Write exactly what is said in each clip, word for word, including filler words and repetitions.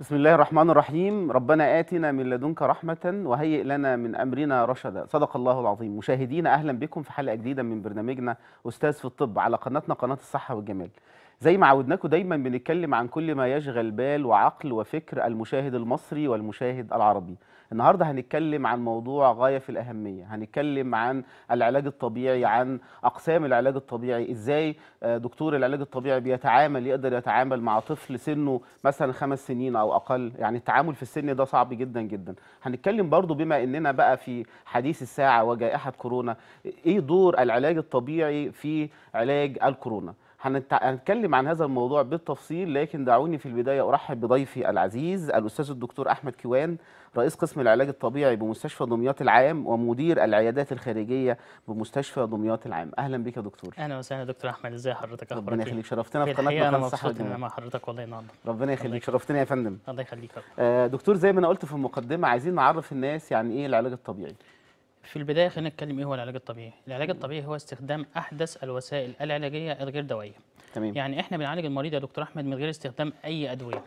بسم الله الرحمن الرحيم. ربنا آتنا من لدنك رحمة وهيئ لنا من أمرنا رشدا. صدق الله العظيم. مشاهدينا أهلا بكم في حلقة جديدة من برنامجنا أستاذ في الطب على قناتنا قناة الصحة والجمال. زي ما عودناكم دايما بنتكلم عن كل ما يشغل بال وعقل وفكر المشاهد المصري والمشاهد العربي. النهارده هنتكلم عن موضوع غاية في الأهمية، هنتكلم عن العلاج الطبيعي، عن أقسام العلاج الطبيعي، إزاي دكتور العلاج الطبيعي بيتعامل، يقدر يتعامل مع طفل سنه مثلا خمس سنين أو أقل، يعني التعامل في السن ده صعب جدا جدا. هنتكلم برضو بما إننا بقى في حديث الساعة وجائحة كورونا، إيه دور العلاج الطبيعي في علاج الكورونا؟ هنتكلم عن هذا الموضوع بالتفصيل، لكن دعوني في البداية أرحب بضيفي العزيز الأستاذ الدكتور أحمد كيوان، رئيس قسم العلاج الطبيعي بمستشفى دمياط العام ومدير العيادات الخارجية بمستشفى دمياط العام. أهلا بك يا دكتور. أهلا وسهلا دكتور أحمد، إزاي حضرتك؟ أخبارك؟ ربنا يخليك، شرفتنا في قناتنا قناة الصحة والجمال. أنا مع حضرتك والله النهارده. ربنا يخليك، شرفتنا يا فندم. الله يخليك. آه دكتور، زي ما أنا قلت في المقدمة، عايزين نعرف الناس يعني إيه العلاج الطبيعي. في البداية خلينا نتكلم إيه هو العلاج الطبيعي. العلاج الطبيعي هو استخدام أحدث الوسائل العلاجية الغير دوائية. تمام. يعني إحنا بنعالج المريض يا دكتور أحمد من غير استخدام أي أدوية.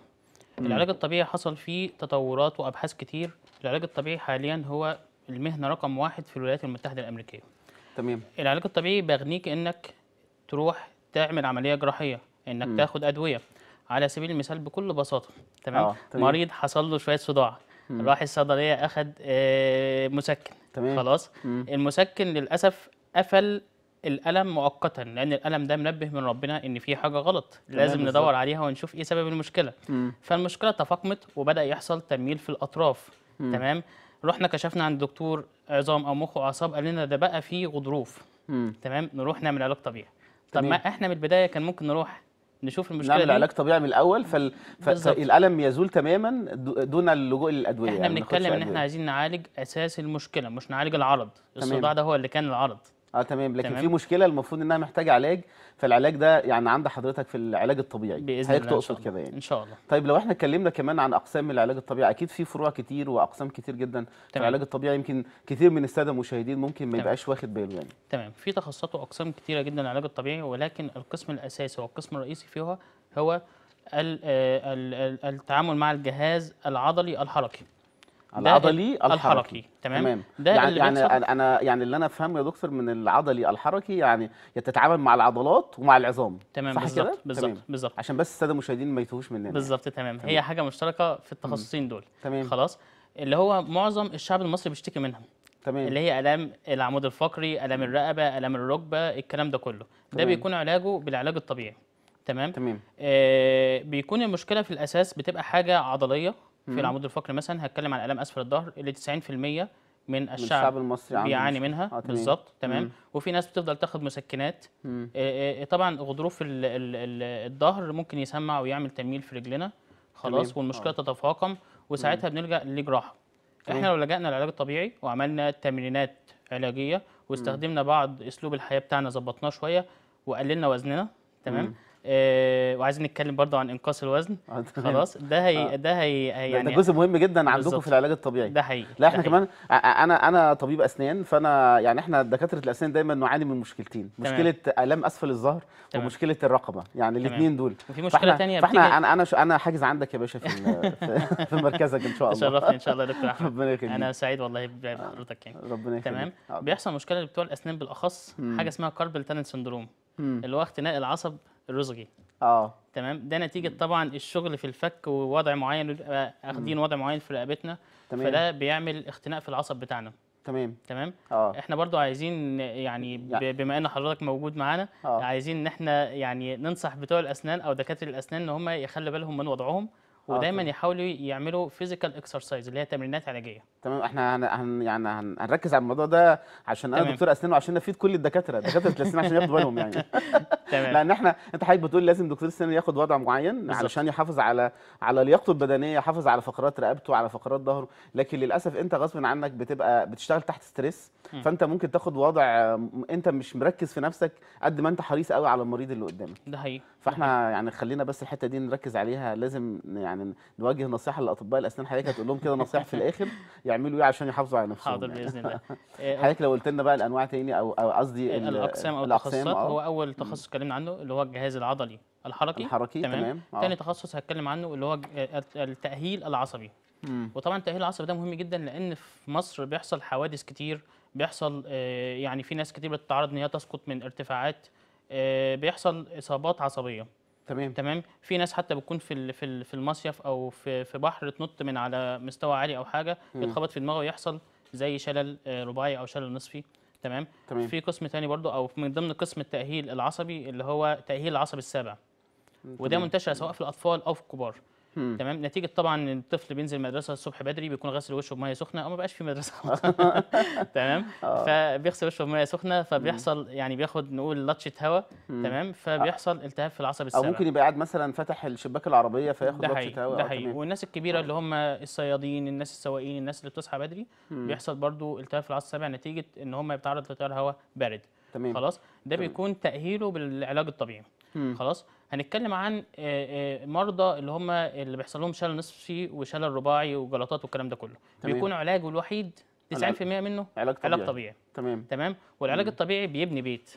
مم. العلاج الطبيعي حصل فيه تطورات وأبحاث كتير. العلاج الطبيعي حاليا هو المهنة رقم واحد في الولايات المتحدة الأمريكية. تمام. العلاج الطبيعي بيغنيك إنك تروح تعمل عملية جراحية، إنك مم. تاخد أدوية. على سبيل المثال بكل بساطة، تمام؟ مريض حصل له شوية صداع، مم. راح الصيدلية أخد آه مسكن. تمام. خلاص. مم. المسكن للاسف قفل الالم مؤقتا، لان الالم ده منبه من ربنا ان في حاجه غلط، لازم بالزبط. ندور عليها ونشوف ايه سبب المشكله. مم. فالمشكله تفاقمت وبدا يحصل تنميل في الاطراف. مم. تمام. رحنا كشفنا عند دكتور عظام او مخ واعصاب، قال لنا ده بقى فيه غضروف. مم. تمام. نروح نعمل علاج طبيعي. طب ما احنا من البدايه كان ممكن نروح نشوف المشكله، نعمل علاج طبيعي من الاول، فال... فالالم يزول تماما دون اللجوء للادويه. احنا بنتكلم يعني ان احنا عايزين نعالج اساس المشكله، مش نعالج العرض. الصداع ده هو اللي كان العرض. اه تمام. لكن تمام. في مشكله المفروض انها محتاجه علاج، فالعلاج ده يعني عند حضرتك في العلاج الطبيعي باذن الله. تقصد كده يعني؟ ان شاء الله. طيب لو احنا اتكلمنا كمان عن اقسام العلاج الطبيعي، اكيد في فروع كتير واقسام كتير جدا. تمام. في العلاج الطبيعي يمكن كتير من الساده المشاهدين ممكن ما يبقاش واخد باله يعني. تمام. في تخصصات واقسام كتيره جدا للعلاج الطبيعي، ولكن القسم الاساسي والقسم الرئيسي فيها هو التعامل مع الجهاز العضلي الحركي. العضلي الحركي. الحركي. تمام. تمام. ده يعني, يعني انا يعني اللي انا افهمه يا دكتور من العضلي الحركي يعني يتتعامل مع العضلات ومع العظام. تمام. بالظبط بالظبط بالظبط، عشان بس الساده المشاهدين ما يتوهوش مننا. بالظبط. تمام. تمام. هي حاجه مشتركه في التخصصين دول. تمام. خلاص. اللي هو معظم الشعب المصري بيشتكي منها. تمام. اللي هي الام العمود الفقري، الام الرقبه، الام الركبه، الكلام ده كله. تمام. ده بيكون علاجه بالعلاج الطبيعي. تمام. تمام. آه بيكون المشكله في الاساس بتبقى حاجه عضليه. في العمود الفقري مثلا هتكلم عن الام اسفل الظهر اللي تسعين في المية من الشعب المصري بيعاني منها. آه، بالظبط. تمام. مم. وفي ناس بتفضل تاخد مسكنات. آه، آه، طبعا غضروف الظهر ممكن يسمع ويعمل تنميل في رجلنا. خلاص. تمام. والمشكله آه. تتفاقم وساعتها مم. بنلجا لجراحه. احنا لو لجأنا للعلاج الطبيعي وعملنا تمرينات علاجيه واستخدمنا مم. بعض اسلوب الحياه بتاعنا، ظبطناه شويه وقللنا وزننا. تمام. مم. آه وعايزين نتكلم برضو عن انقاص الوزن. خلاص. ده هي ده هي يعني ده جزء مهم جدا عندكم في العلاج الطبيعي. ده حقيقي. لا احنا كمان انا انا طبيب اسنان، فانا يعني احنا دكاتره الاسنان دايما نعاني من مشكلتين. تمام. مشكله الام اسفل الظهر ومشكله الرقبه، يعني الاثنين دول. وفي مشكله ثانيه بتيجي. انا انا انا حاجز عندك يا باشا في في مركزك ان شاء الله. تشرفني ان شاء الله يا دكتور احمد. ربنا يخليك. انا سعيد والله بحضرتك يعني. ربنا يخليك. تمام. بيحصل مشكله لبتوع الاسنان بالاخص، حاجه اسمها كاربل تانت سندروم، اللي هو اختناق العصب الرزغي. اه تمام. ده نتيجه طبعا الشغل في الفك ووضع معين، اخدين وضع معين في رقبتنا. تمام. فده بيعمل اختناق في العصب بتاعنا. تمام. تمام. اه احنا برضو عايزين يعني بما ان حضرتك موجود معانا، آه. عايزين ان احنا يعني ننصح بتوع الاسنان او دكاتره الاسنان ان هم يخلوا بالهم من وضعهم، ودايما يحاولوا يعملوا فيزيكال اكسرسايز اللي هي تمرينات علاجيه. تمام. احنا هن يعني هنركز على الموضوع ده عشان انا دكتور اسنان وعشان نفيد كل الدكاتره دكاتره الاسنان عشان ياخدوا بالهم يعني. تمام. لان احنا انت حضرتك بتقول لازم دكتور السنان ياخد وضع معين علشان يحافظ على على لياقته البدنيه، يحافظ على فقرات رقبته، على فقرات ظهره، لكن للاسف انت غصب عنك بتبقى بتشتغل تحت ستريس، فانت ممكن تاخد وضع انت مش مركز في نفسك قد ما انت حريص قوي على المريض اللي قدامك. ده حقيقي. فاحنا يعني خلينا بس الحته دي نركز عليها. لازم يعني نوجه نصيحه لاطباء الاسنان. حضرتك هتقول لهم كده نصيحه في الاخر يعملوا ايه عشان يحافظوا على نفسهم؟ حاضر باذن الله. حضرتك لو قلت لنا بقى الانواع تاني او قصدي الاقسام او التخصصات. هو اول تخصص اتكلمنا عنه اللي هو الجهاز العضلي الحركي الحركي تمام, تمام. آه. تاني تخصص هتكلم عنه اللي هو التأهيل العصبي. مم. وطبعا التأهيل العصبي ده مهم جدا لأن في مصر بيحصل حوادث كتير، بيحصل آه يعني في ناس كتير بتتعرض ان هي تسقط من ارتفاعات، آه بيحصل إصابات عصبية. تمام تمام في ناس حتى بتكون في في في المصيف او في في بحر تنط من على مستوى عالي او حاجه يتخبط في دماغه ويحصل زي شلل رباعي او شلل نصفي. تمام, تمام. في قسم ثاني برضه او من ضمن قسم التاهيل العصبي اللي هو تاهيل العصب السابع. تمام. وده منتشر سواء في الاطفال او في الكبار. مم. تمام, نتيجه طبعا الطفل بينزل المدرسه الصبح بدري بيكون غسل وشه بميه سخنه او ما بقاش في مدرسه تمام فبيغسل وشه بميه سخنه فبيحصل يعني بياخد نقول لطشه هواء. تمام, فبيحصل التهاب في العصب السابع او ممكن يبقى قاعد مثلا فاتح الشباك العربيه فياخد لطشه هواء. ده حقيقي. والناس الكبيره اللي هم الصيادين، الناس السواقين، الناس اللي بتصحى بدري مم. بيحصل برضو التهاب في العصب السابع نتيجه ان هم بيتعرضوا لتيار هواء بارد. تمام, خلاص ده تمام. بيكون تاهيله بالعلاج الطبيعي. مم. خلاص هنتكلم عن مرضى اللي هم اللي بيحصل لهم شلل نصفي وشلل رباعي وجلطات والكلام ده كله. تمام. بيكون علاجه الوحيد تسعين بالمية منه علاج طبيعي. علاج طبيعي. تمام تمام والعلاج مم. الطبيعي بيبني بيت.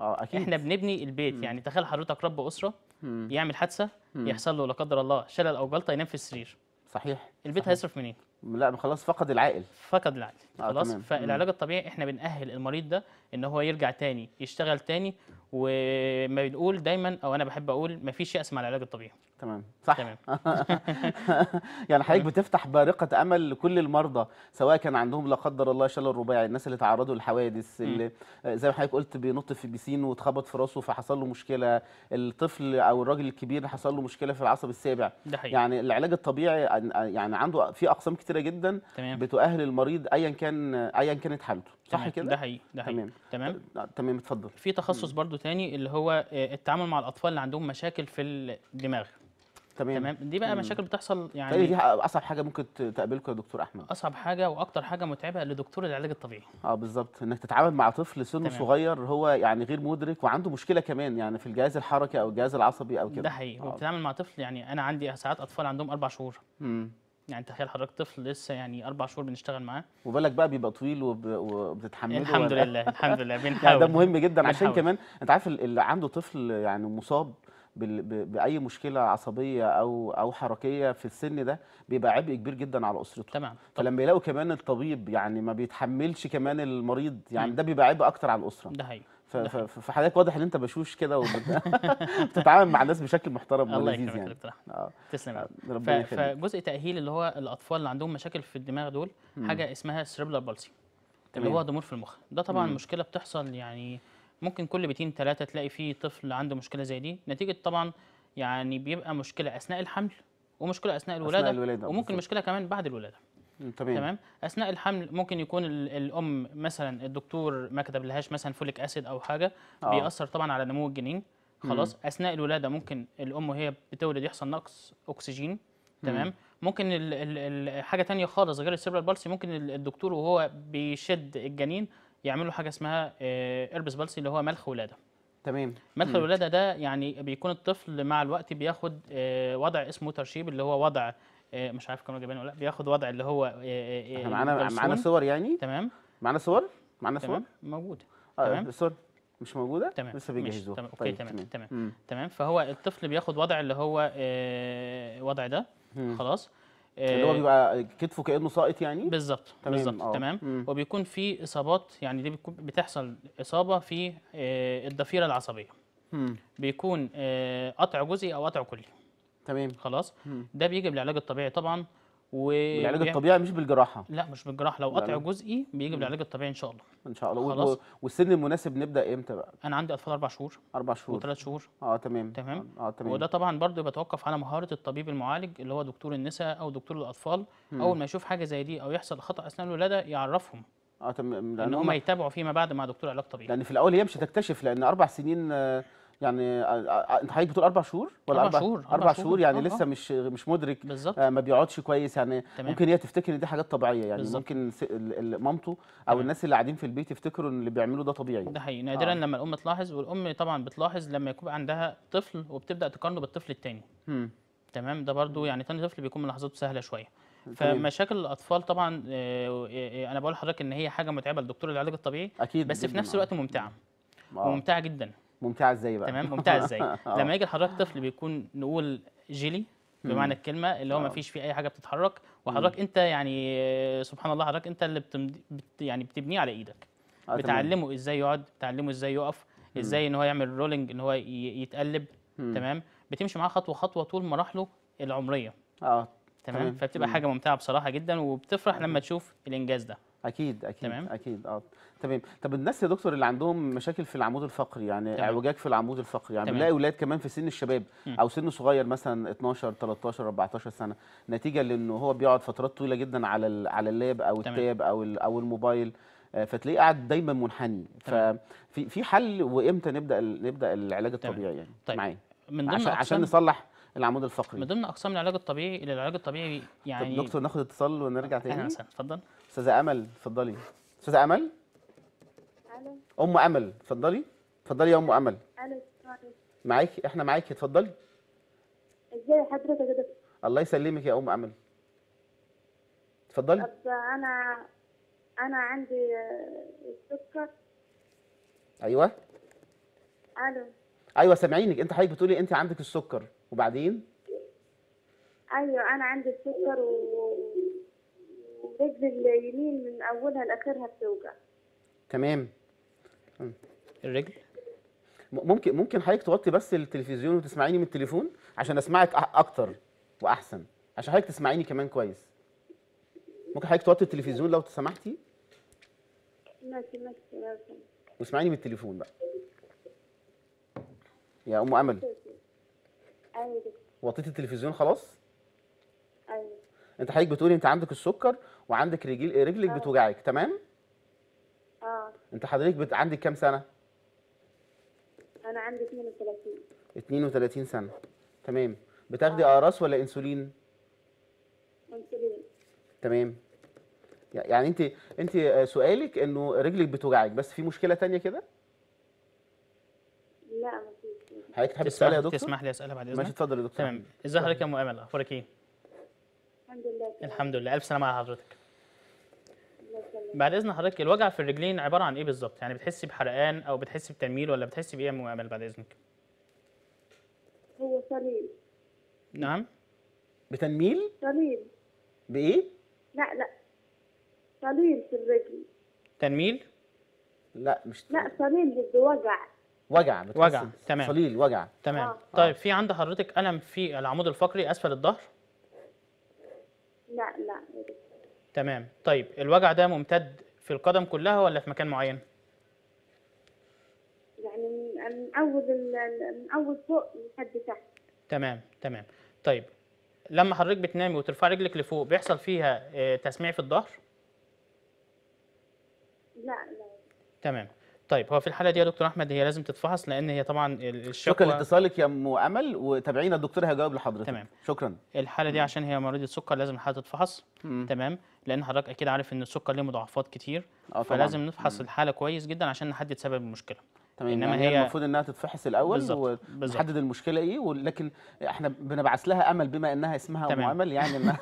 اه اكيد احنا بنبني البيت. مم. يعني تخيل حضرتك رب اسره مم. يعمل حادثه، مم. يحصل له لا قدر الله شلل او جلطه، ينام في السرير. صحيح. البيت صحيح. هيصرف منين؟ إيه؟ لا خلاص فقد العائل. فقد العائل خلاص. آه فالعلاج الطبيعي احنا بنأهل المريض ده ان هو يرجع تاني يشتغل تاني، وما بنقول دايما او انا بحب اقول ما فيش يأس مع العلاج الطبيعي. تمام صح تمام يعني حضرتك بتفتح بارقه امل لكل المرضى سواء كان عندهم لا قدر الله شلل رباعي، الناس اللي تعرضوا للحوادث، اللي زي ما حضرتك قلت بينط في بيسين واتخبط في راسه فحصل له مشكله، الطفل او الراجل الكبير حصل له مشكله في العصب السابع. ده حقيقي. يعني العلاج الطبيعي يعني عنده في اقسام كتيره جدا بتؤهل المريض ايا كان ايا كانت حالته. صح كده؟ ده حقيقي ده حقيقي. تمام تمام اتفضل. في تخصص برضو تاني اللي هو التعامل مع الاطفال اللي عندهم مشاكل في الدماغ. تمام. تمام دي بقى مم. مشاكل بتحصل يعني دي اصعب حاجه ممكن تقابلكم يا دكتور احمد. اصعب حاجه واكتر حاجه متعبه لدكتور العلاج الطبيعي. اه بالظبط، انك تتعامل مع طفل سنه صغير هو يعني غير مدرك وعنده مشكله كمان يعني في الجهاز الحركي او الجهاز العصبي او كده. ده حقيقي. وبتتعامل مع طفل يعني انا عندي ساعات اطفال عندهم اربع شهور. امم يعني تخيل حضرتك طفل لسه يعني اربع شهور بنشتغل معاه، وبالك بقى بيبقى طويل وب... وبتتحمله. الحمد لله الحمد لله بنحاول. ده مهم جدا بنحاول. عشان كمان انت عارف اللي عنده طفل يعني مصاب باي مشكله عصبيه او او حركيه في السن ده بيبقى عبء كبير جدا على اسرته. تمام. فلما يلاقوا كمان الطبيب يعني ما بيتحملش كمان المريض يعني ده بيبقى عبء اكتر على الاسره. ده حقيقي. فحضرتك واضح ان انت بشوش كده وبتتعامل مع الناس بشكل محترم ولذيذ يعني. اه تسلم يا دكتور احمد. فجزء تاهيل اللي هو الاطفال اللي عندهم مشاكل في الدماغ دول مم. حاجه اسمها سريبرال بالسي اللي هو ضمور في المخ. ده طبعا مم. مشكله بتحصل يعني ممكن كل بيتين ثلاثه تلاقي فيه طفل عنده مشكله زي دي، نتيجه طبعا يعني بيبقى مشكله اثناء الحمل ومشكله اثناء الولاده, أثناء الولادة وممكن بالزبط. مشكله كمان بعد الولاده. تمام. تمام اثناء الحمل ممكن يكون الام مثلا الدكتور ما كتب لهاش مثلا فوليك اسيد او حاجه أوه. بيأثر طبعا على نمو الجنين. خلاص مم. اثناء الولاده ممكن الام وهي بتولد يحصل نقص اكسجين. تمام مم. ممكن ال ال حاجه ثانيه خالص غير السيربرال بالسي، ممكن الدكتور وهو بيشد الجنين يعملوا حاجه اسمها ايربس بالسي اللي هو ملخ ولاده. تمام. ملخ مم. الولاده ده يعني بيكون الطفل مع الوقت بياخد وضع اسمه ترشيب اللي هو وضع مش عارف كانوا جايبينه ولا لا، بياخد وضع اللي هو احنا معانا معانا صور يعني. تمام معانا صور معانا صور موجوده. آه تمام الصور مش موجوده. تمام لسه بيجهزوها. تمام اوكي تمام تمام تمام, تمام. تمام. فهو الطفل بياخد وضع اللي هو وضع ده. مم. خلاص اللي هو بيبقى كتفه كانه ساقط يعني. بالظبط بالظبط. تمام. مم. وبيكون في اصابات يعني دي بتحصل اصابه في الضفيره العصبيه. مم. بيكون قطع جزئي او قطع كلي. تمام خلاص. مم. ده بيجي بالعلاج الطبيعي طبعا. و العلاج الطبيعي مش بالجراحه. لا مش بالجراحه، لو قطع جزئي بيجي بالعلاج الطبيعي ان شاء الله. ان شاء الله. خلاص. والسن المناسب نبدا امتى بقى؟ انا عندي اطفال اربع شهور اربع شهور وثلاث شهور. اه تمام تمام اه تمام. وده طبعا برضو بيتوقف على مهاره الطبيب المعالج اللي هو دكتور النساء او دكتور الاطفال. مم. اول ما يشوف حاجه زي دي او يحصل خطا اثناء الولاده يعرفهم. اه تمام. لان هم يتابعوا فيما بعد مع دكتور علاج طبيعي، لان في الاول هي مش هتكتشف لان اربع سنين آه يعني انت حضرتك بتقول اربع شهور ولا اربع شهور اربع شهور يعني. آه لسه مش مش مدرك آه ما بيقعدش كويس يعني. تمام. ممكن هي تفتكر ان دي حاجات طبيعيه يعني. بالزبط. ممكن مامته او الناس اللي قاعدين في البيت يفتكروا ان اللي بيعملوه ده طبيعي. ده حقيقي نادرا. آه. لما الام تلاحظ، والام طبعا بتلاحظ لما يكون عندها طفل وبتبدا تقارنه بالطفل الثاني. تمام ده برده يعني ثاني طفل بيكون ملاحظاته سهله شويه. فمشاكل الاطفال طبعا انا بقول لحضرتك ان هي حاجه متعبه لدكتور العلاج الطبيعي. اكيد. بس في نفس الوقت ممتعه. آه. ممتعه جدا ممتعه ازاي بقى؟ تمام، ممتعه ازاي؟ لما يجي لحضرتك طفل بيكون نقول جيلي بمعنى الكلمه، اللي هو ما فيش فيه اي حاجه بتتحرك، وحضرتك انت يعني سبحان الله حضرتك انت اللي بتمد... بت... يعني بتبنيه على ايدك، آه بتعلمه ازاي يقعد، بتعلمه ازاي يقف، ازاي ان هو يعمل رولينج، ان هو ي... يتقلب. مم. تمام، بتمشي معاه خطوه خطوه طول مراحله العمريه. اه تمام, تمام. فبتبقى مم. حاجه ممتعه بصراحه جدا، وبتفرح لما تشوف الانجاز ده. اكيد اكيد تمام؟ اكيد اه تمام. طب الناس يا دكتور اللي عندهم مشاكل في العمود الفقري، يعني اعوجاج في العمود الفقري، يعني بنلاقي اولاد كمان في سن الشباب م. او سن صغير مثلا اتناشر تلتاشر اربعتاشر سنه، نتيجه لانه هو بيقعد فترات طويله جدا على على اللاب او تمام. التاب او او الموبايل، فتلاقيه قاعد دايما منحني. ففي في حل، وامتى نبدا نبدا العلاج الطبيعي يعني؟ طيب معايا من ضمن عشان, عشان نصلح العمود الفقري من ضمن اقسام العلاج الطبيعي الى العلاج الطبيعي يعني. طب دكتور ناخد اتصال ونرجع تاني. اهلا وسهلا، اتفضل. استاذه امل اتفضلي. استاذه امل. الو. ام امل اتفضلي، اتفضلي يا ام امل. الو معاكي، احنا معاكي، اتفضلي. ازي حضرتك يا دكتور؟ الله يسلمك يا ام امل، اتفضلي. طب انا انا عندي السكر. ايوه. الو. ايوه سامعينك، انت حضرتك بتقولي انت عندك السكر وبعدين؟ ايوه انا عندي السكر و رجلي اليمين من اولها لاخرها بتوجع. تمام. الرجل ممكن ممكن حضرتك توطي بس التلفزيون وتسمعيني من التليفون عشان اسمعك اكتر واحسن، عشان حضرتك تسمعيني كمان كويس. ممكن حضرتك توطي التلفزيون لو سمحتي؟ ماشي ماشي. واسمعيني من التليفون بقى يا ام امل. ايوه. وطيتي التلفزيون خلاص؟ ايوه. انت حضرتك بتقولي انت عندك السكر وعندك رجل رجلك آه. بتوجعك، تمام؟ اه. انت حضرتك بت... عندك كام سنه؟ انا عندي اتنين وتلاتين. اتنين وتلاتين سنه. تمام. بتاخدي آه. اقراص ولا انسولين؟ انسولين. تمام. يعني انت انت سؤالك انه رجلك بتوجعك، بس في مشكله ثانيه كده؟ لا مفيش. حضرتك تحب تسالي يا دكتور؟ تسمح لي اسالها بعد اذنك؟ ماشي اتفضل يا دكتور. تمام. ازي حضرتك يا ام امل، اخبارك ايه؟ الحمد لله. الحمد لله، ألف سلامة على حضرتك. بعد إذن حضرتك الوجع في الرجلين عبارة عن إيه بالظبط؟ يعني بتحسي بحرقان أو بتحسي بتنميل ولا بتحسي بإيه يا أم أمل بعد إذنك؟ هو صليل. نعم؟ بتنميل؟ صليل. بإيه؟ لا لا صليل في الرجل. تنميل؟ لا مش لا صليل بوجع. وجع وجع تمام. صليل وجع تمام. آه. طيب في عند حضرتك ألم في العمود الفقري أسفل الظهر؟ لا لا. تمام. طيب الوجع ده ممتد في القدم كلها ولا في مكان معين؟ يعني من اول من اول فوق لحد تحت. تمام تمام. طيب لما حضرتك بتنامي وترفع رجلك لفوق بيحصل فيها تسميع في الظهر؟ لا لا. تمام. طيب هو في الحاله دي يا دكتور احمد هي لازم تتفحص، لان هي طبعا الشكوى. شكرا لاتصالك يا ام امل، وتابعينا الدكتور هيجاوب لحضرتك. تمام. شكرا. الحاله دي عشان هي مريضه سكر لازم الحاله تتفحص. تمام. لان حضرتك اكيد عارف ان السكر ليه مضاعفات كتير، آه فلازم نفحص مم. الحاله كويس جدا عشان نحدد سبب المشكله. تمام. انما يعني هي المفروض انها تتفحص الاول ونحدد المشكله ايه، ولكن احنا بنبعث لها امل بما انها اسمها ام امل، يعني ان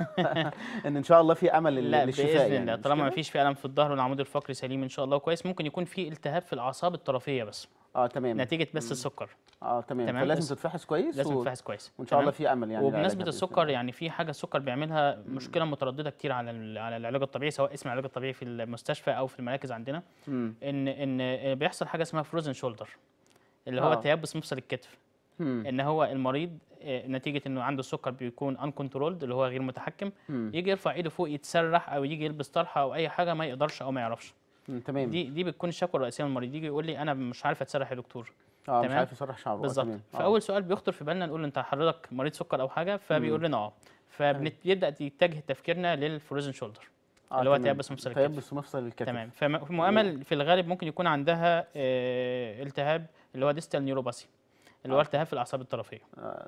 ان ان شاء الله في امل للشفاء باذن الله. يعني طالما ما فيش في الم في الظهر والعمود الفقري سليم ان شاء الله كويس، ممكن يكون في التهاب في الاعصاب الطرفيه بس. اه تمام. نتيجه بس مم. السكر. اه تمام. تمام. فلازم تتفحص كويس، لازم تتفحص كويس وان شاء الله في امل يعني. وبالنسبه للسكر يعني في حاجه السكر بيعملها مم. مشكله متردده كتير على على العلاج الطبيعي، سواء اسم العلاج الطبيعي في المستشفى او في المراكز عندنا، مم. ان ان بيحصل حاجه اسمها فروزن شولدر، اللي هو آه. تيبس مفصل الكتف. مم. ان هو المريض نتيجه انه عنده السكر بيكون ان كنترولد، اللي هو غير متحكم، مم. يجي يرفع ايده فوق يتسرح او يجي يلبس طرحه او اي حاجه ما يقدرش او ما يعرفش. تمام. دي دي بتكون الشكوى الرئيسيه من المريض، يجي يقول لي انا مش عارف اتسرح يا دكتور. اه مش عارف يسرح شعره. بالظبط. فاول سؤال بيخطر في بالنا نقول له انت حضرتك مريض سكر او حاجه؟ فبيقول لنا اه. فبيبدا يتجه تفكيرنا للفروزن شولدر، آه اللي هو تيبس مفصل الكتف. تيبس مفصل الكتف. تمام. فمؤمل في الغالب ممكن يكون عندها آه التهاب اللي هو ديستال نيوروباسي، اللي هو التهاب في الاعصاب الطرفيه.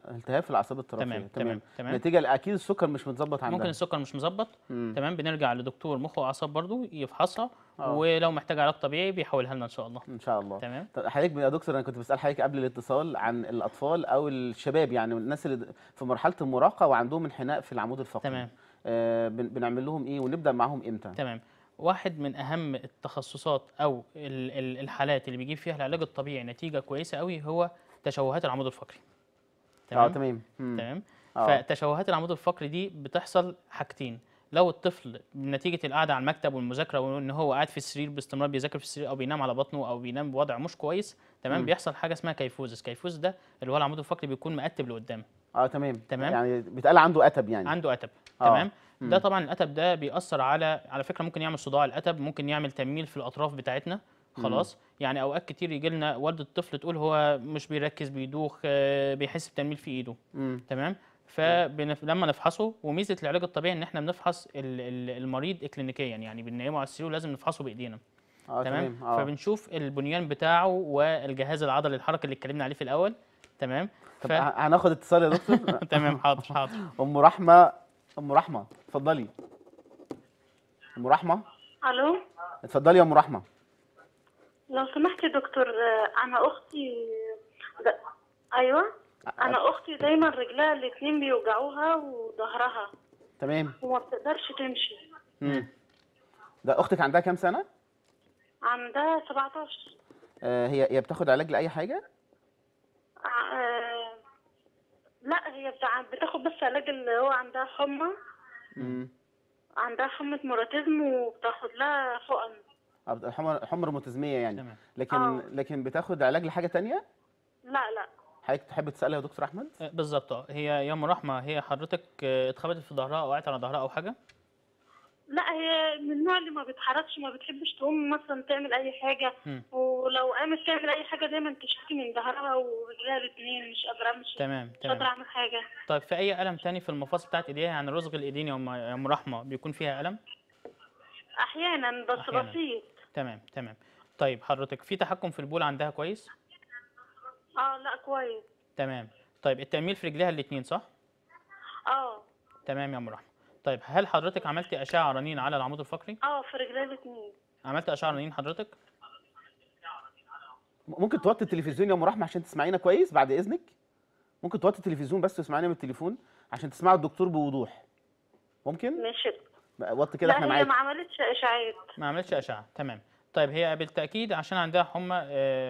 التهاب في الاعصاب الطرفيه. تمام تمام تمام. نتيجه اكيد السكر مش متظبط عندها. ممكن السكر مش مظبط. تمام. بنرجع لدكتور مخ واعصاب برضو يفحصها، أوه. ولو محتاج علاج طبيعي بيحولها لنا ان شاء الله. ان شاء الله. تمام. طب حضرتك يا دكتور انا كنت بسال حضرتك قبل الاتصال عن الاطفال او الشباب، يعني الناس اللي في مرحله المراهقه وعندهم انحناء في العمود الفقري. تمام. آه بنعمل لهم ايه ونبدا معاهم امتى؟ تمام. واحد من اهم التخصصات او الحالات اللي بيجيب فيها العلاج الطبيعي نتيجه كويسه قوي هو تشوهات العمود الفقري. تمام تمام تمام. فتشوهات العمود الفقري دي بتحصل حاجتين، لو الطفل نتيجه القعده على المكتب والمذاكره وان هو قاعد في السرير باستمرار بيذاكر في السرير او بينام على بطنه او بينام بوضع مش كويس، تمام مم. بيحصل حاجه اسمها كيفوزس. كيفوزس ده اللي هو العمود الفقري بيكون مقتب لقدام. اه تمام تمام. يعني بيتقال عنده اتب، يعني عنده اتب. تمام مم. ده طبعا الاتب ده بيأثر على على فكره ممكن يعمل صداع الاتب، ممكن يعمل تنميل في الاطراف بتاعتنا خلاص. مم. يعني اوقات كتير يجي لنا والده الطفل تقول هو مش بيركز، بيدوخ، بيحس بتنميل في ايده. مم. تمام. فلما نفحصه، وميزه العلاج الطبيعي ان احنا بنفحص المريض اكلينيكيا، يعني بننيمه على السرير ولازم نفحصه بايدينا. آه تمام. آه. فبنشوف البنيان بتاعه والجهاز العضلي الحركي اللي اتكلمنا عليه في الاول. تمام. طب ف... هناخد اتصال يا دكتور. تمام حاضر حاضر. ام رحمه، ام رحمه اتفضلي. ام رحمه. الو. اتفضلي يا ام رحمه. لو سمحت يا دكتور، انا اختي ده... ايوه انا اختي دايما رجلها الاثنين بيوجعوها وظهرها. تمام. وما بتقدرش تمشي. امم ده اختك عندها كام سنه؟ عندها سبعتاشر. آه هي هي بتاخد علاج لاي حاجه؟ آه لا، هي بتاخد بس علاج اللي هو عندها حمى. امم عندها حمى روماتيزم وبتاخد لها حقن. اه حمى حمى روماتيزميه يعني. تمام. لكن آه. لكن بتاخد علاج لحاجه ثانيه؟ لا لا. حضرتك تحب تسألها يا دكتور احمد؟ بالظبط. اه هي يا ام رحمه، هي حضرتك اتخبطت في ظهرها او وقعت على ظهرها او حاجه؟ لا، هي من النوع اللي ما بتحركش، ما بتحبش تقوم مثلا تعمل اي حاجه. م. ولو قامت تعمل اي حاجه دايما تشتكي من ظهرها ورجلها الاثنين، مش قادره امشي. تمام تمام. مش قادره اعمل حاجه. طيب في اي الم ثاني في المفاصل بتاعت ايديها؟ يعني رزغ الايدين يا ام رحمه بيكون فيها الم؟ احيانا بس أحياناً. بسيط. تمام تمام. طيب حضرتك في تحكم في البول عندها كويس؟ اه لا كويس. تمام. طيب التأميل في رجليها الاثنين صح؟ اه. تمام يا ام رحمه. طيب هل حضرتك عملتي اشعه رنين على العمود الفقري؟ اه في رجليها الاثنين. عملت اشعه رنين حضرتك؟ ممكن توطي التلفزيون يا ام رحمه عشان تسمعينا كويس بعد اذنك؟ ممكن توطي التلفزيون بس تسمعينا من التليفون عشان تسمعوا الدكتور بوضوح. ممكن؟ ماشي. وطي كده احنا معاكي. لا هي ما عملتش اشعاعات. ما عملتش اشعه. تمام. طيب هي بالتاكيد عشان عندها حمى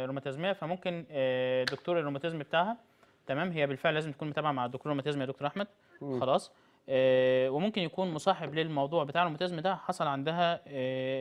روماتيزميه، فممكن دكتور الروماتيزم بتاعها، تمام، هي بالفعل لازم تكون متابعه مع دكتور الروماتيزم يا دكتور احمد. م. خلاص. وممكن يكون مصاحب للموضوع بتاع الروماتيزم ده حصل عندها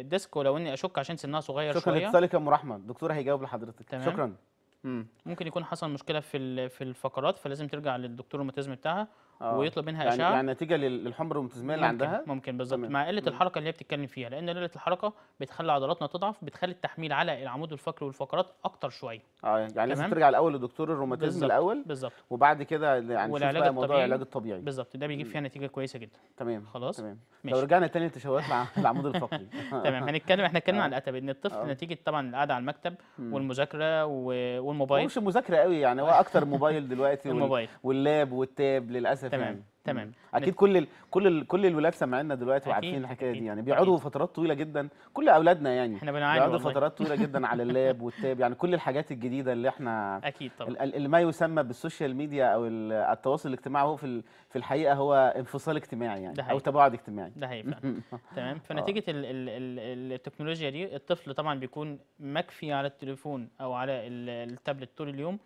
ديسك، ولو اني اشك عشان سنها صغير شويه. شكرا لاتصالك يا ام رحمه، الدكتور هيجاوب لحضرتك. تمام. شكرا. م. ممكن يكون حصل مشكله في في الفقرات، فلازم ترجع للدكتور الروماتيزم بتاعها. أوه. ويطلب منها اشعه، يعني, يعني نتيجه للحمى الروماتيزميه اللي عندها. ممكن بالظبط، مع قله الحركه اللي هي بتتكلم فيها، لان قله الحركه بتخلي عضلاتنا تضعف، بتخلي التحميل على العمود الفقري والفقرات اكتر شويه. اه يعني لازم ترجع الاول لدكتور الروماتيزم الاول، بالظبط، وبعد كده يعني نشوف بقى موضوع العلاج الطبيعي. بالظبط، ده بيجيب فيها نتيجه كويسه جدا. تمام خلاص. تمام. لو رجعنا تاني لتشوهات العمود الفقري. تمام. هنتكلم احنا اتكلمنا عن الاتب، ان الطفل نتيجه طبعا القعده على المكتب والمذاكره والموبايل. مش مذاكره قوي يعني، هو اكتر موبايل دلوقتي واللاب والتاب للاسف. تمام يعني. تمام. اكيد كل ال كل ال كل الولاد سامعيننا دلوقتي وعارفين الحكايه دي، يعني بيقعدوا فترات طويله جدا، كل اولادنا يعني احنا بنعاني بيقعدوا فترات طويله جدا على اللاب والتاب، يعني كل الحاجات الجديده اللي احنا اكيد طبعا اللي ما يسمى بالسوشيال ميديا او التواصل الاجتماعي، هو في في الحقيقه هو انفصال اجتماعي يعني، او تباعد اجتماعي. ده حقيقي فعلا. تمام. فنتيجه ال ال ال التكنولوجيا دي، الطفل طبعا بيكون مكفي على التليفون او على التابلت طول اليوم،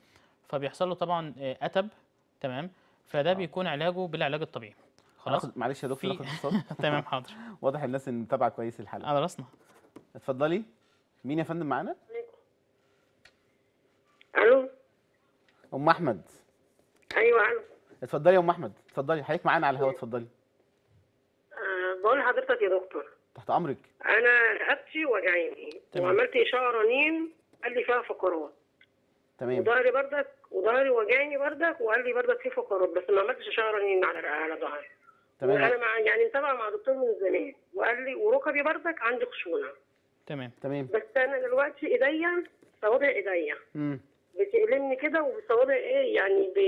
فبيحصل له طبعا اتب. تمام. فده آه. بيكون علاجه بالعلاج الطبيعي. خلاص. معلش يا دكتور ناخد اتصال. تمام حاضر. واضح الناس ان متابعه كويس الحلقه على راسنا. اتفضلي. مين يا فندم معانا؟ الو. ام احمد. ايوه الو. اتفضلي يا ام احمد، اتفضلي حضرتك معانا على الهواء، اتفضلي. أه بقول لحضرتك يا دكتور. تحت امرك. انا رقبتي وجعاني وعملت اشعه رنين، قال لي فيها فقرات. تمام. وضهري بردك، وضهري وجعني بردك، وقال لي بردك في فقرات، بس ما عملتش اشعه رنين على على ضهري. تمام. انا مع يعني متابعه مع دكتور من زمان، وقال لي وركبي بردك عندي خشونه. تمام تمام. بس انا دلوقتي ايديا، صوابع ايديا امم بتألمني كده، وصوابع ايه يعني ب...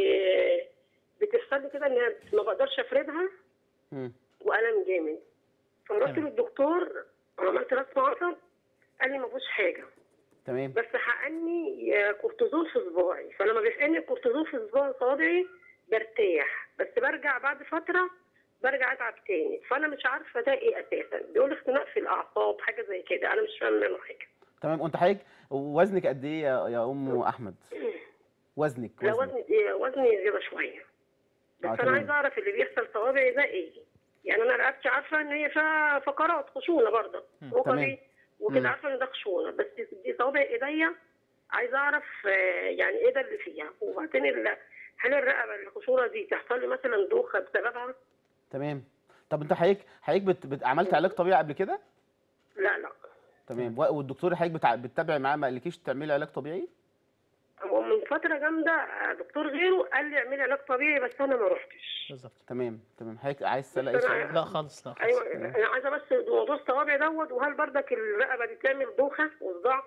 بتفصل كده، ان ما بقدرش افردها. امم والم جامد. فرحت للدكتور عملت رسم عصب، قال لي ما فيهوش حاجه. تمام. بس حقني كورتيزون في صباعي، فلما بيحقني الكورتيزون في صباعي صوابعي برتاح، بس برجع بعد فتره برجع اتعب تاني، فانا مش عارفه ده ايه اساسا. بيقول اختناق في الاعصاب حاجه زي كده، انا مش فاهمه منه حاجه. تمام. وانت حضرتك وزنك قد ايه يا ام احمد؟ وزنك وزنك لا وزني وزني زياده شويه بس. آه، انا عايزه اعرف اللي بيحصل صوابعي ده ايه؟ يعني انا رقبتي عارفه ان هي فيها فقرات خشونه برضه ركبي وكده، عارفه ان ده خشونه، بس دي صوابع ايديا عايزه اعرف يعني ايه ده اللي فيها. وبعدين هل الرقبه الخشونه دي تحصل لي مثلا دوخه بسببها؟ تمام. طب انت حضرتك حضرتك بت... بت... عملت علاج طبيعي قبل كده؟ لا لا. تمام. والدكتور حضرتك بتع... بتتابعي معاه ما قالكيش تعملي علاج طبيعي؟ هو من فتره جامده دكتور غيره قال لي اعملي علاج طبيعي بس انا ما رحتش. بالظبط. تمام تمام. حضرتك عايز تسالي اي سؤال؟ لا خالص لا خالص. ايوه تمام. انا عايزه بس موضوع الصوابع دوت، وهل بردك الرقبه دي تعمل دوخه وصداع؟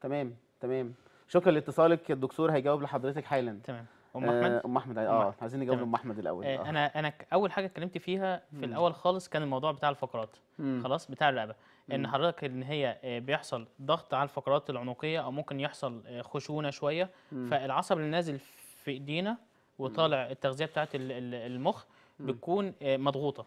تمام تمام. شكرا لاتصالك. الدكتور هيجاوب لحضرتك حالا. تمام. ام احمد ام احمد اه عايزين نجاوب ام احمد الاول. آه. انا انا اول حاجه اتكلمت فيها في الاول خالص كان الموضوع بتاع الفقرات، خلاص بتاع الرقبه، ان حضرتك ان هي بيحصل ضغط على الفقرات العنقيه او ممكن يحصل خشونه شويه، فالعصب اللي نازل في ايدينا وطالع التغذيه بتاعه المخ بتكون مضغوطه.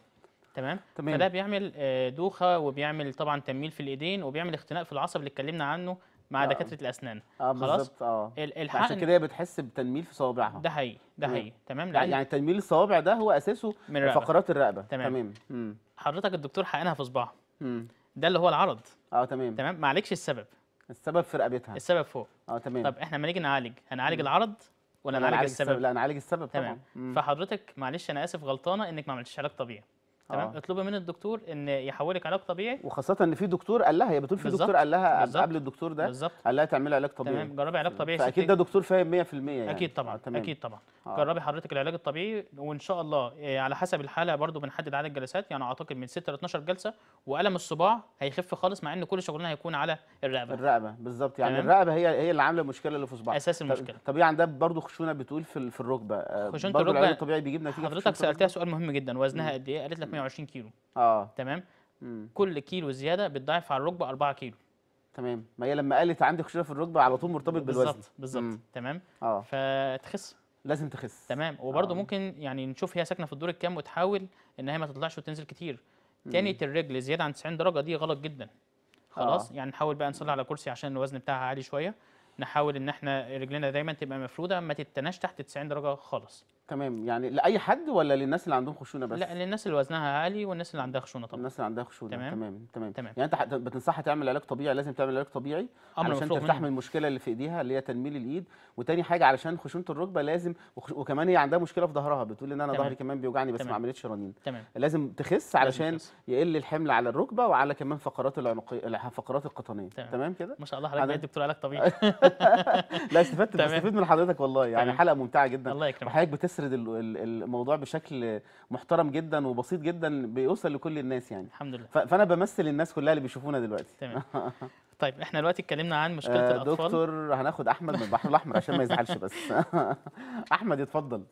تمام؟ تمام. فده بيعمل دوخه وبيعمل طبعا تنميل في الايدين وبيعمل اختناق في العصب اللي اتكلمنا عنه مع آه. دكاتره الاسنان. اه بالظبط. اه عشان كده بتحس بتنميل في صوابعها. ده حقيقي ده حقيقي. تمام. يعني تنميل الصوابع ده هو اساسه من فقرات الرقبه. تمام. تمام. حضرتك الدكتور حقنها في صباعها، ده اللي هو العرض. اه تمام تمام. ما عالجش السبب. السبب في رقبتها، السبب فوق. اه تمام. طب احنا لما نيجي نعالج هنعالج العرض ولا نعالج السبب؟ السبب. لا نعالج السبب. تمام. فحضرتك معلش انا اسف غلطانه انك ما عملتش علاج طبيعي. تمام. آه. اطلبي من الدكتور ان يحولك علاج طبيعي، وخاصه ان في دكتور قال لها، هي بتقول في دكتور قال لها قبل الدكتور ده بالزبط. قال لها تعملي علاج طبيعي. تمام. جربي علاج طبيعي. فاكيد ده دكتور فاهم مية في المية يعني. اكيد طبعا. آه. اكيد طبعا. آه. جربي حضرتك العلاج الطبيعي، وان شاء الله على حسب الحاله برضو بنحدد عدد الجلسات، يعني اعتقد من ستة ل اتناشر جلسه، والم الصباع هيخف خالص، مع ان كل شغلنا هيكون على الرقبه. الرقبه بالظبط. يعني تمام. الرقبه هي هي اللي عامله المشكله اللي في صباعها، اساس المشكله. طبيعا ده برضو خشونه بتقول في في الركبه. خشونه الركبه العلاج الطبيعي بيجيب نتيجه. حضرتك سالتها سؤال مهم جدا، وزنها قد ايه؟ قالت لك مية وعشرين كيلو. اه تمام. مم. كل كيلو زياده بتضاعف على الركبه أربعة كيلو. تمام. ما هي لما قالت عندي خشونه في الركبه على طول مرتبط بالوزن. بالظبط بالظبط. تمام. اه فتخس، لازم تخس. تمام. وبرده آه. ممكن يعني نشوف هي ساكنه في الدور الكام، وتحاول ان هي ما تطلعش وتنزل كتير. تانية الرجل زياده عن تسعين درجه دي غلط جدا. خلاص. آه. يعني نحاول بقى نصلي على كرسي عشان الوزن بتاعها عالي شويه، نحاول ان احنا رجلنا دايما تبقى مفروده، ما تتناش تحت تسعين درجه خالص. تمام. يعني لاي حد ولا للناس اللي عندهم خشونه بس؟ لا، للناس اللي وزنها عالي والناس اللي عندها خشونه طبعا. الناس اللي عندها خشونه. تمام تمام تمام, تمام. يعني انت بتنصحها تعمل علاج طبيعي، لازم تعمل علاج طبيعي علشان ترتاح من المشكله اللي في ايديها اللي هي تنميل الايد، وتاني حاجه علشان خشونه الركبه لازم، وكمان هي عندها مشكله في ظهرها، بتقول ان انا ظهري كمان بيوجعني بس ما عملتش رنين. تمام. لازم تخس علشان لازم يقل الحمل على الركبه وعلى كمان فقرات العنقيه، فقرات القطنيه. تمام, تمام كده. ما شاء الله حضرتك دكتور علاج طبيعي. لا استفدت بستفيد من حضرتك والله، يعني حلقه ممتعه جدا. الله يكرمك. تسرد الموضوع بشكل محترم جدا وبسيط جدا بيوصل لكل الناس يعني. الحمد لله. فانا بمثل الناس كلها اللي بيشوفونا دلوقتي. تمام. طيب احنا دلوقتي اتكلمنا عن مشكله آه الاطفال. دكتور هناخد احمد من البحر الاحمر عشان ما يزعلش بس. احمد اتفضل.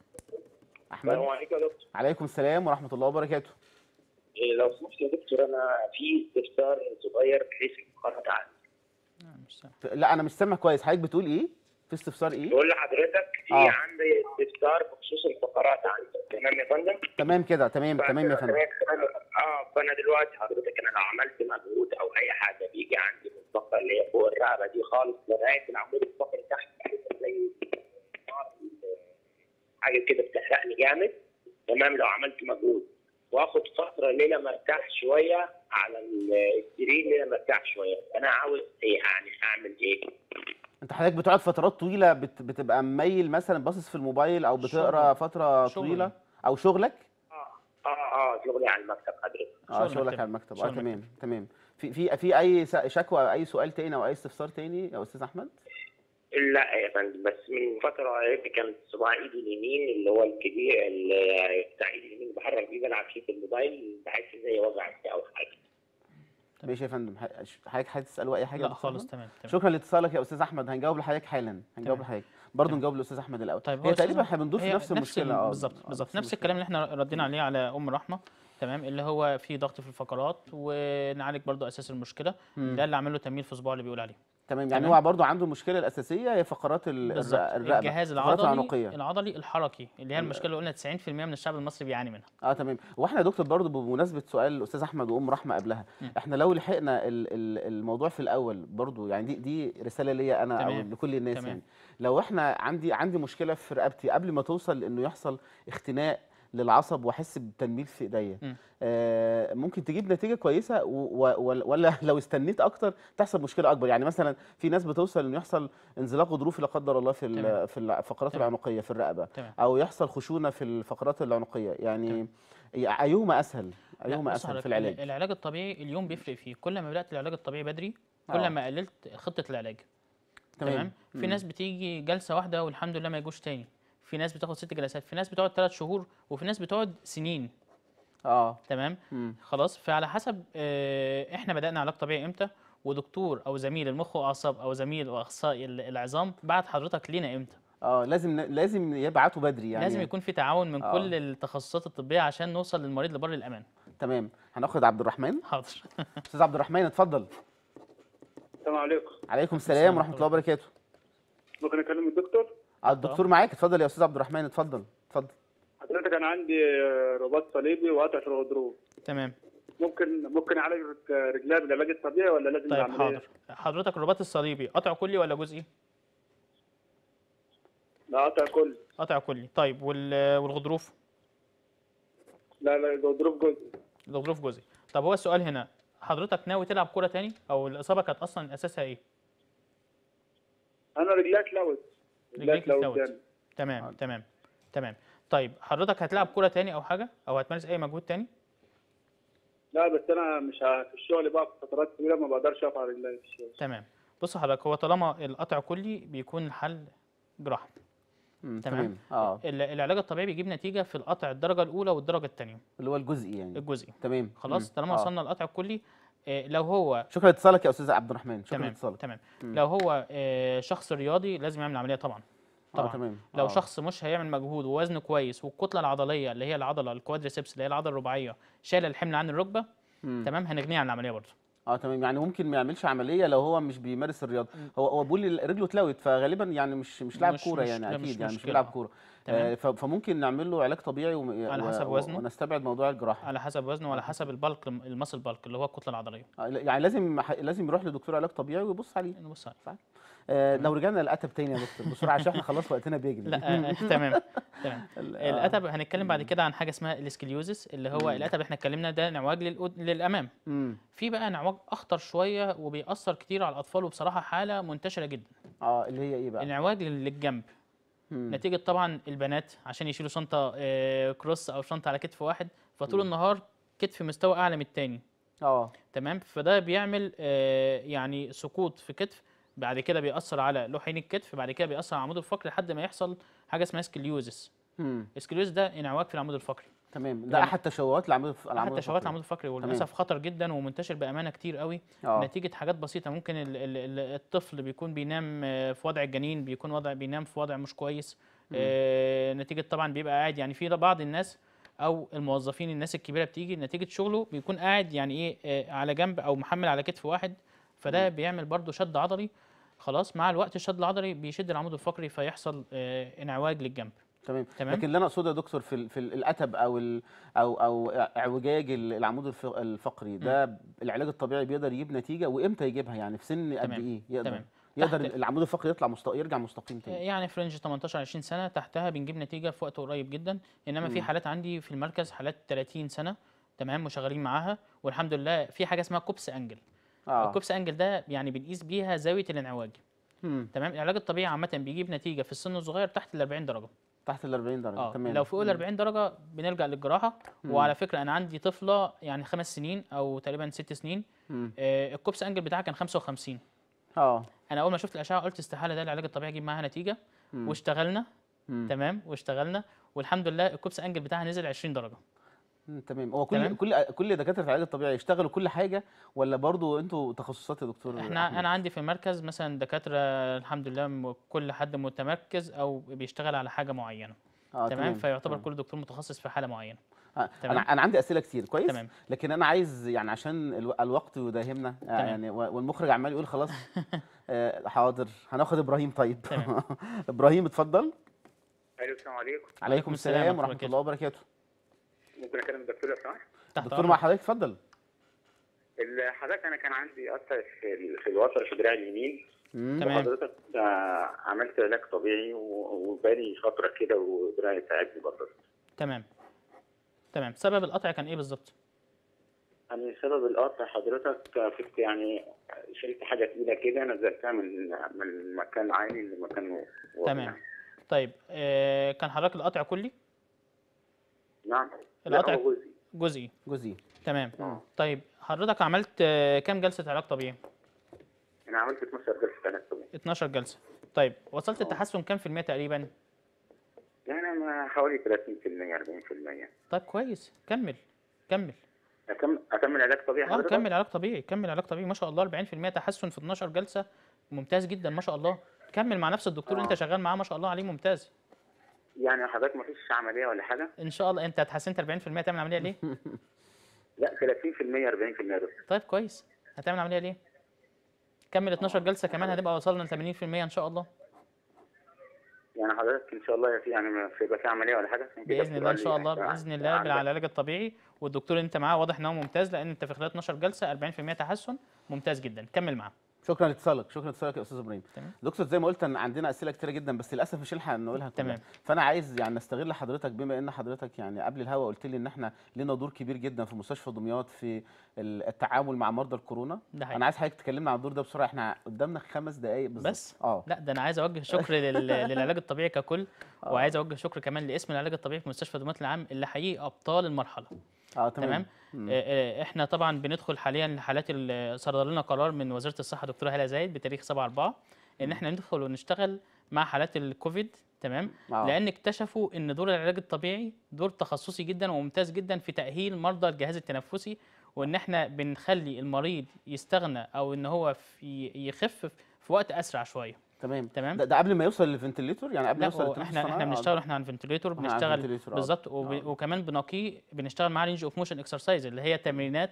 احمد السلام عليكم يا دكتور. وعليكم السلام ورحمه الله وبركاته. إيه لو سمحت يا دكتور انا في استفسار صغير بحيث القناه عندي. لا مش سامع. لا انا مش سامع كويس. حضرتك بتقول ايه؟ في استفسار ايه؟ بقول لحضرتك في آه. عندي استفسار بخصوص الفقرات عندي. تمام يا فندم؟ تمام كده. تمام تمام يا فندم. اه فانا دلوقتي حضرتك انا لو عملت مجهود او اي حاجه بيجي عندي من الفقره اللي هي فوق الرقبه دي خالص لغايه العمود الفقري تحت زي حاجه كده بتحرقني جامد. تمام. لو عملت مجهود واخد فتره ليله مرتاح شويه على السرير، ليله مرتاح شويه، انا عاوز ايه يعني اعمل ايه؟ انت حضرتك بتقعد فترات طويله بت... بتبقى مميل مثلا باصص في الموبايل او بتقرا فتره شغل. طويله او شغلك؟ اه اه اه شغلي على المكتب حضرتك. اه شغلك مكتب. على المكتب. اه تمام مكتب. تمام. في في في اي شكوى او اي سؤال تاني او اي استفسار تاني يا استاذ احمد؟ لا يا فندم، بس من فتره كانت صباع ايدي اليمين اللي هو الكبير اللي بتاع ايدي اليمين بحرك بيه بلعب فيه في الموبايل، بحس ان هي وجعت او حاجه. ماشي يا فندم. حضرتك هتسألوا اي حاجه؟ لا خالص. تمام تمام. شكرا لاتصالك يا استاذ احمد. هنجاوب لحضرتك حالا. هنجاوب لحضرتك برضه. نجاوب للاستاذ احمد الاول. طيب هي تقريبا احنا بندور في نفس المشكله. اه بالظبط بالظبط. نفس الكلام اللي احنا ردينا عليه على ام رحمه. تمام. اللي هو في ضغط في الفقرات، ونعالج برضه اساس المشكله. مم. ده اللي عامل له تنميل في صباعه اللي بيقول عليه. تمام. يعني هو برضه عنده مشكله الاساسيه هي فقرات الرقبه، الجهاز العضلي العضلي الحركي اللي هي المشكله اللي قلنا تسعين في المية من الشعب المصري بيعاني منها. اه تمام. واحنا يا دكتور برضه بمناسبه سؤال الاستاذ احمد وام رحمه قبلها، م. احنا لو لحقنا الموضوع في الاول برضه، يعني دي دي رساله ليا انا او لكل الناس، تمام. يعني لو احنا عندي عندي مشكله في رقبتي قبل ما توصل لانه يحصل اختناق للعصب واحس بتنميل في ايديا، آه ممكن تجيب نتيجه كويسه، ولا لو استنيت اكتر تحصل مشكله اكبر؟ يعني مثلا في ناس بتوصل انه يحصل انزلاق غضروفي لا قدر الله في تمام. في الفقرات العنقيه في الرقبه، تمام. او يحصل خشونه في الفقرات العنقيه، يعني تمام. ايهما اسهل؟ ايهما اسهل في العلاج؟ العلاج الطبيعي اليوم بيفرق فيه، كل ما بدات العلاج الطبيعي بدري كل أوه. ما قللت خطه العلاج، تمام, تمام. في ناس بتيجي جلسه واحده والحمد لله ما يجوش تاني، في ناس بتاخد ست جلسات، في ناس بتقعد ثلاث شهور، وفي ناس بتقعد سنين. اه تمام. مم. خلاص، فعلى حسب اه احنا بدأنا علاج طبيعي امتى، ودكتور او زميل المخ واعصاب او زميل واخصائي العظام بعت حضرتك لينا امتى. اه لازم لازم يبعتوا بدري، يعني لازم يكون في تعاون من أوه. كل التخصصات الطبيه عشان نوصل للمريض لبر الامان. تمام. هناخد عبد الرحمن. حاضر. استاذ عبد الرحمن اتفضل. السلام عليكم. عليكم السلام ورحمه الله وبركاته. ممكن اكلم الدكتور؟ الدكتور معاك، اتفضل يا استاذ عبد الرحمن، اتفضل اتفضل. حضرتك انا عندي رباط صليبي وقطع في الغضروف. تمام. ممكن ممكن اعالج رجليا بالعلاج الطبيعي ولا لازم طيب اعمل ايه؟ حضرتك الرباط الصليبي قطع كلي ولا جزئي؟ لا قطع كلي. قطع كلي، طيب والغضروف؟ لا لا الغضروف جزئي. الغضروف جزئي، طب هو السؤال هنا حضرتك ناوي تلعب كوره تاني او الاصابه كانت اصلا اساسها ايه؟ انا رجليا اتلوت. رجليك اتلوت. تمام آه. تمام تمام. طيب حضرتك هتلعب كوره تاني او حاجه او هتمارس اي مجهود تاني؟ لا بس انا مش في الشغل بقى في فترات كبيره ما بقدرش اقف على رجلي في الشغل. تمام. بص حضرتك، هو طالما القطع كلي بيكون الحل جراحه. تمام, تمام. اه العلاج الطبيعي بيجيب نتيجه في القطع الدرجه الاولى والدرجه الثانيه اللي هو الجزئي، يعني الجزئي. تمام. خلاص مم. طالما آه. وصلنا للقطع الكلي، لو هو شكرا لاتصالك يا استاذ عبد الرحمن، شكرا لاتصالك. تمام تمام. لو هو شخص رياضي لازم يعمل عمليه طبعا طبعا. آه تمام. لو آه. شخص مش هيعمل مجهود ووزنه كويس والكتله العضليه اللي هي العضله الكوادريسبس اللي هي العضله الرباعيه شايله الحمل عن الركبه، تمام، هنغنيه عن العمليه برضه. اه تمام. يعني ممكن ما يعملش عمليه لو هو مش بيمارس الرياضه. هو هو بيقول رجله اتلوت، فغالبا يعني مش مش لاعب كوره، يعني اكيد مش يعني مش بيلعب كوره، آه فممكن نعمل له علاج طبيعي و... على حسب وزنه، ونستبعد موضوع الجراحه على حسب وزنه وعلى حسب البلك، الماسل بالك اللي هو الكتله العضليه. آه يعني لازم لازم يروح لدكتور علاج طبيعي ويبص عليه. نبص عليه. آه لو رجعنا للقتب تاني يا دكتور بسرعه عشان احنا خلاص وقتنا بيجري. لا تمام تمام. القتب هنتكلم بعد كده عن حاجه اسمها الاسكليوزس، اللي هو القتب احنا اتكلمنا ده انعواج للامام. في بقى انعواج اخطر شويه وبيأثر كتير على الاطفال، وبصراحه حاله منتشره جدا. اه اللي هي ايه بقى؟ انعواج للجنب، نتيجه طبعا البنات عشان يشيلوا شنطه كروس او شنطه على كتف واحد، فطول النهار كتف مستوى اعلى من الثاني. اه تمام. فده بيعمل يعني سقوط في كتف، بعد كده بيأثر على لوحين الكتف، بعد كده بيأثر على عمود الفقري لحد ما يحصل حاجه اسمها سكليوزس. السكليوزس ده انعواج في العمود الفقري. تمام. ده احد تشوهات العمود الفقري. احد تشوهات العمود الفقري، وللاسف خطر جدا ومنتشر بامانه كتير قوي. أوه. نتيجه حاجات بسيطه. ممكن ال ال الطفل بيكون بينام في وضع الجنين، بيكون وضع بينام في وضع مش كويس، آه نتيجه طبعا بيبقى قاعد، يعني في بعض الناس او الموظفين الناس الكبيره بتيجي نتيجه شغله بيكون قاعد يعني ايه آه على جنب او محمل على كتف واحد، فده مم. بيعمل برضه شد عضلي. خلاص، مع الوقت الشد العضلي بيشد العمود الفقري فيحصل آه انعواج للجنب. تمام. تمام. لكن اللي انا اقصده يا دكتور في في القتب او ال او او اعوجاج العمود الفقري ده، م. العلاج الطبيعي بيقدر يجيب نتيجه، وامتى يجيبها؟ يعني في سن قد ايه يقدر؟ تمام. يقدر العمود الفقري يطلع مستق... يرجع مستقيم تاني، يعني في رينج تمنتاشر عشرين سنه تحتها بنجيب نتيجه في وقت قريب جدا. انما م. في حالات عندي في المركز، حالات تلاتين سنه، تمام، مشغلين معاها والحمد لله. في حاجه اسمها كوبس انجل. آه. الكوبس انجل ده يعني بنقيس بيها زاويه الانعواج. م. تمام. العلاج الطبيعي عامه بيجيب نتيجه في السن الصغير تحت ال أربعين درجه. تحت ال أربعين درجه. آه. تمام. لو فوق ال أربعين درجه بنلجا للجراحه. مم. وعلى فكره انا عندي طفله يعني خمس سنين او تقريبا ست سنين، آه الكوبس انجل بتاعها كان خمسة وخمسين. اه انا اول ما شفت الاشعه قلت استحاله ده العلاج الطبيعي يجيب معاها نتيجه. مم. واشتغلنا. مم. تمام. واشتغلنا والحمد لله الكوبس انجل بتاعها نزل عشرين درجه. تمام. هو كل تمام. كل كل دكاتره العلاج الطبيعي يشتغلوا كل حاجه، ولا برضو انتوا تخصصات يا دكتور؟ احنا أحمد. انا عندي في المركز مثلا دكاتره الحمد لله كل حد متمركز او بيشتغل على حاجه معينه. آه تمام. تمام. فيعتبر تمام. كل دكتور متخصص في حاله معينه. تمام. انا عندي اسئله كتير كويس تمام. لكن انا عايز يعني عشان الوقت يداهمنا يعني والمخرج عمال يقول خلاص حاضر هناخد ابراهيم. طيب ابراهيم اتفضل. ايوه السلام عليكم. عليكم السلام ورحمه الله وبركاته. ممكن اكلم الدكتور لو سمحت؟ الدكتور مع حضرتك اتفضل. حضرتك انا كان عندي قطع في في الوتر في دراعي اليمين تمام. حضرتك عملت علاج طبيعي وبقالي فتره كده ودراعي تعبني برضه. تمام تمام. سبب القطع كان ايه بالظبط؟ يعني سبب القطع حضرتك كنت يعني شلت حاجه تقيله كده نزلتها من من مكان عالي لمكان واطي. تمام. طيب آه كان حضرتك القطع كلي؟ نعم. القطع جزئي. جزئي. جزئي. تمام. آه. طيب حضرتك عملت كام جلسه علاج طبيعي؟ انا عملت اتناشر جلسه علاج طبيعي. اتناشر جلسه. طيب وصلت آه. التحسن كام في المية تقريبا؟ يعني حوالي تلاتين في المية أربعين في المية. طيب كويس كمل كمل. أكمل أكمل علاج طبيعي حضرتك؟ اه كمل علاج طبيعي كمل علاج طبيعي ما شاء الله أربعين في المية تحسن في اتناشر جلسه ممتاز جدا ما شاء الله. كمل مع نفس الدكتور اللي آه. انت شغال معاه ما شاء الله عليه ممتاز. يعني حضرتك ما فيش عمليه ولا حاجه؟ ان شاء الله انت اتحسنت أربعين في المية تعمل عمليه ليه؟ لا تلاتين في المية أربعين في المية بس. طيب كويس هتعمل عمليه ليه؟ كمل اتناشر جلسه كمان هنبقى وصلنا ل تمانين في المية ان شاء الله. يعني حضرتك ان شاء الله يعني مش هيبقى في عمليه ولا حاجه باذن الله ان شاء الله باذن الله بالعلاج الطبيعي والدكتور اللي انت معاه واضح ان هو ممتاز لان انت في خلال اتناشر جلسه أربعين في المية تحسن ممتاز جدا كمل معاه. شكرا لاتصالك شكرا لاتصالك يا استاذ ابراهيم. دكتور زي ما قلت ان عندنا اسئله كتيره جدا بس للاسف مش هنلحق نقولها كلها فانا عايز يعني نستغل حضرتك بما ان حضرتك يعني قبل الهوا قلت لي ان احنا لنا دور كبير جدا في مستشفى دمياط في التعامل مع مرضى الكورونا. انا عايز حضرتك تكلمنا عن الدور ده بسرعه. احنا قدامنا خمس دقائق بالظبط بس. اه لا ده انا عايز اوجه شكر للعلاج الطبيعي ككل أوه. وعايز اوجه شكر كمان لاسم العلاج الطبيعي في مستشفى دمياط العام اللي حقيقي ابطال المرحله. اه تمام. آه احنا طبعا بندخل حاليا لحالات صدر لنا قرار من وزاره الصحه دكتوره هاله زايد بتاريخ سبعة أربعة ان احنا ندخل ونشتغل مع حالات الكوفيد تمام آه. لان اكتشفوا ان دور العلاج الطبيعي دور تخصصي جدا وممتاز جدا في تاهيل مرضى الجهاز التنفسي وان احنا بنخلي المريض يستغنى او ان هو في يخف في وقت اسرع شويه. تمام تمام. ده, ده قبل ما يوصل للفنتليتور يعني قبل ما يوصل للتنفس الصناعي. احنا احنا بنشتغل احنا على الفنتليتور بنشتغل بالظبط وكمان بنقيه بنشتغل مع رينج اوف موشن اكسرسايز اللي هي تمرينات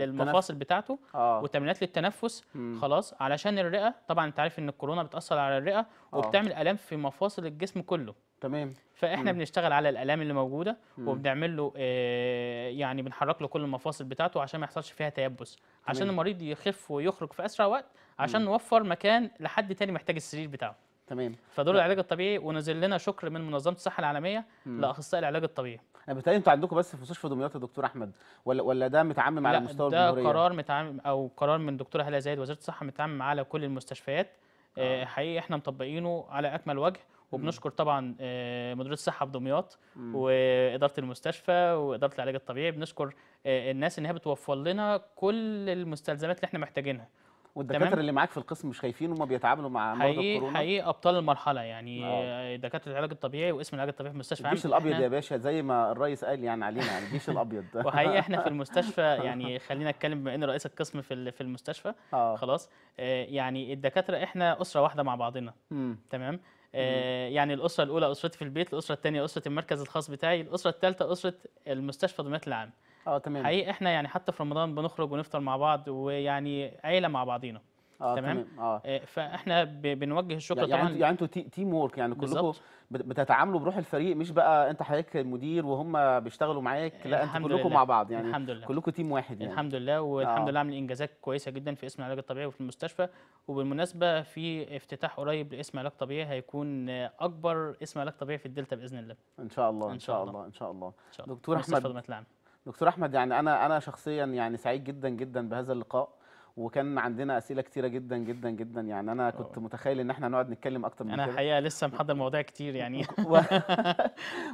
للمفاصل بتاعته آه. وتمرينات للتنفس مم. خلاص علشان الرئه طبعا انت عارف ان الكورونا بتاثر على الرئه وبتعمل الام في مفاصل الجسم كله. تمام. فاحنا مم. بنشتغل على الالام اللي موجوده مم. وبنعمل له آه يعني بنحرك له كل المفاصل بتاعته عشان ما يحصلش فيها تيبس عشان تمام. المريض يخف ويخرج في اسرع وقت عشان مم. نوفر مكان لحد تاني محتاج السرير بتاعه. تمام. فدور العلاج الطبيعي ونزل لنا شكر من منظمه الصحه العالميه لاخصائي العلاج الطبيعي. انا بتهيألي انتوا عندكم بس في مستشفى دمياط يا دكتور احمد ولا ولا ده متعمم على مستوى الجمهوريه؟ ده قرار متعمم او قرار من دكتوره هاله زايد وزاره الصحه متعمم على كل المستشفيات. آه. آه حقيقي احنا مطبقينه على اكمل وجه وبنشكر طبعا مديريه الصحه في دمياط واداره المستشفى واداره العلاج الطبيعي بنشكر الناس ان هي بتوفر لنا كل المستلزمات اللي احنا محتاجينها. والدكاتره اللي معاك في القسم مش خايفين وما بيتعاملوا مع مرضى الكورونا؟ حقيقي ابطال المرحله يعني دكاتره العلاج الطبيعي واسم العلاج الطبيعي في المستشفى الجيش الابيض يا باشا زي ما الرئيس قال يعني علينا يعني الجيش الابيض. وحقيقي احنا في المستشفى يعني خلينا نتكلم بما ان رئيس القسم في في المستشفى أوه. خلاص يعني الدكاتره احنا اسره واحده مع بعضنا تمام. يعني الاسره الاولى اسرتي في البيت، الاسره الثانيه اسره المركز الخاص بتاعي، الاسره الثالثه اسره المستشفى دمياط العام. اه تمام. حقيقي احنا يعني حتى في رمضان بنخرج ونفطر مع بعض ويعني عيله مع بعضينا. اه تمام. اه فاحنا بنوجه الشكر يعني طبعا يعني انتوا تيم وورك يعني كلكم بتتعاملوا بروح الفريق مش بقى انت حضرتك المدير وهم بيشتغلوا معاك لا انتوا كلكم مع بعض يعني الحمد لله كلكم تيم واحد يعني الحمد لله والحمد آه. لله عامل انجازات كويسه جدا في اسم العلاج الطبيعي وفي المستشفى. وبالمناسبه في افتتاح قريب لاسم علاج طبيعي هيكون اكبر اسم علاج طبيعي في الدلتا باذن الله ان شاء الله ان شاء الله ان شاء الله. دكتور احمد دكتور احمد يعني انا انا شخصيا يعني سعيد جدا جدا بهذا اللقاء وكان عندنا اسئله كتيره جدا جدا جدا يعني انا كنت أوه. متخيل ان احنا هنقعد نتكلم اكتر من كده. انا الحقيقه لسه محضر مواضيع كتير يعني و...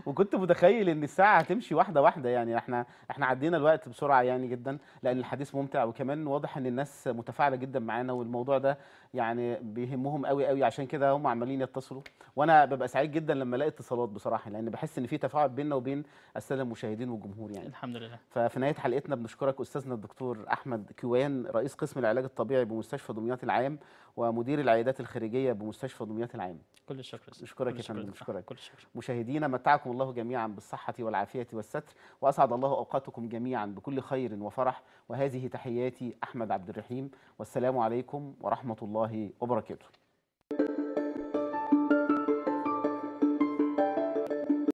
وكنت متخيل ان الساعه هتمشي واحده واحده يعني احنا احنا عدينا الوقت بسرعه يعني جدا لان الحديث ممتع وكمان واضح ان الناس متفاعله جدا معانا والموضوع ده يعني بيهمهم قوي قوي عشان كده هم عمالين يتصلوا وانا ببقى سعيد جدا لما الاقي اتصالات بصراحه لان بحس ان في تفاعل بيننا وبين الساده المشاهدين والجمهور يعني الحمد لله. ففي نهايه حلقتنا بنشكرك استاذنا الدكتور احمد كيوان رئيس قسم قسم العلاج الطبيعي بمستشفى دمياط العام ومدير العيادات الخارجيه بمستشفى دمياط العام. كل الشكر. اشكرك يا فندم، اشكرك. مشاهدينا، متعكم الله جميعا بالصحه والعافيه والستر، واسعد الله اوقاتكم جميعا بكل خير وفرح، وهذه تحياتي احمد عبد الرحيم، والسلام عليكم ورحمه الله وبركاته.